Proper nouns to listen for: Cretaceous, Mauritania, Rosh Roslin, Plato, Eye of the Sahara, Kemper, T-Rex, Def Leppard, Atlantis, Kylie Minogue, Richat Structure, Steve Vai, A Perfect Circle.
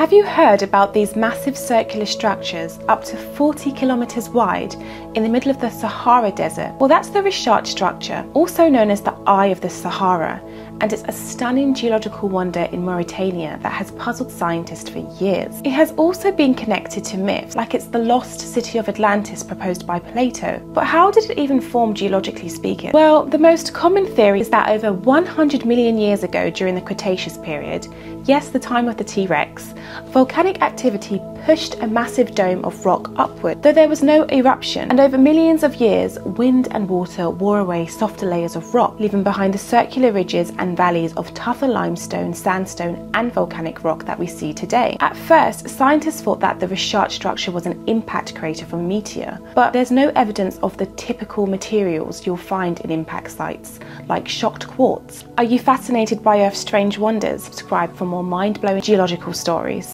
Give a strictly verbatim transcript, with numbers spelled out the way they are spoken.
Have you heard about these massive circular structures up to forty kilometers wide in the middle of the Sahara Desert? Well, that's the Richat Structure, also known as the Eye of the Sahara, and it's a stunning geological wonder in Mauritania that has puzzled scientists for years. It has also been connected to myths, like it's the lost city of Atlantis proposed by Plato. But how did it even form, geologically speaking? Well, the most common theory is that over one hundred million years ago, during the Cretaceous period, yes, the time of the T-Rex, volcanic activity pushed a massive dome of rock upward, though there was no eruption, and over millions of years, wind and water wore away softer layers of rock, leaving behind the circular ridges and valleys of tougher limestone, sandstone and volcanic rock that we see today. At first, scientists thought that the Richat Structure was an impact crater from a meteor, but there's no evidence of the typical materials you'll find in impact sites, like shocked quartz. Are you fascinated by Earth's strange wonders? Subscribe for more mind-blowing geological stories.